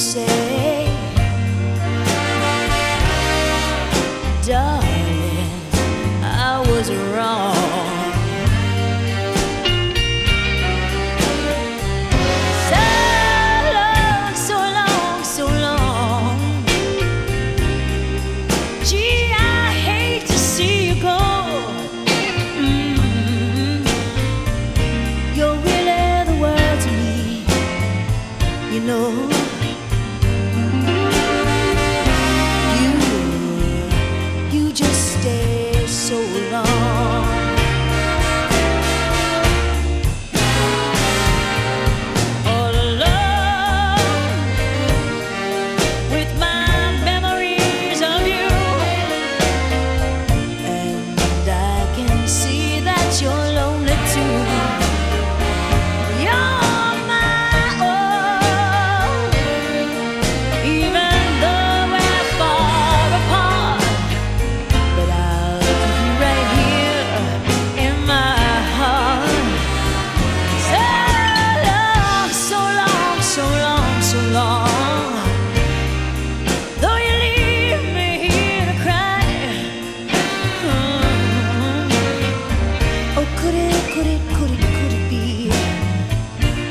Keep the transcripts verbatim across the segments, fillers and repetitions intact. say, darling, I was wrong. So long, so long, so long. Gee, I hate to see you go. Mm-hmm. You're really the world to me, you know.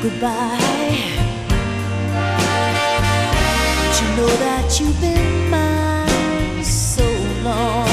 Goodbye. But you know that you've been mine so long.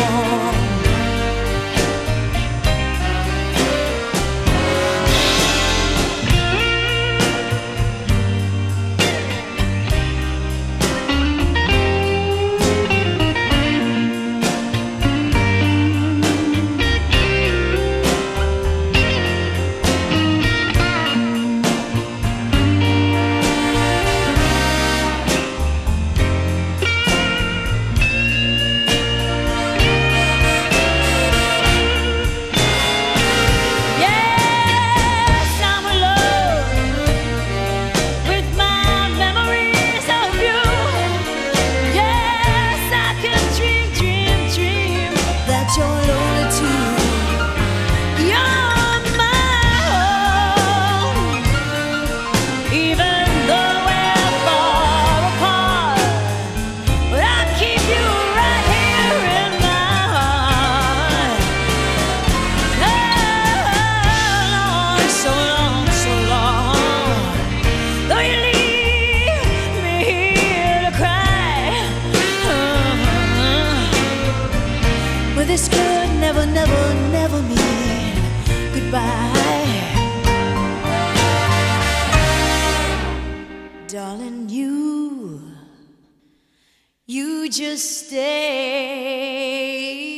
This could never, never, never mean goodbye. Darling, you, you just stay.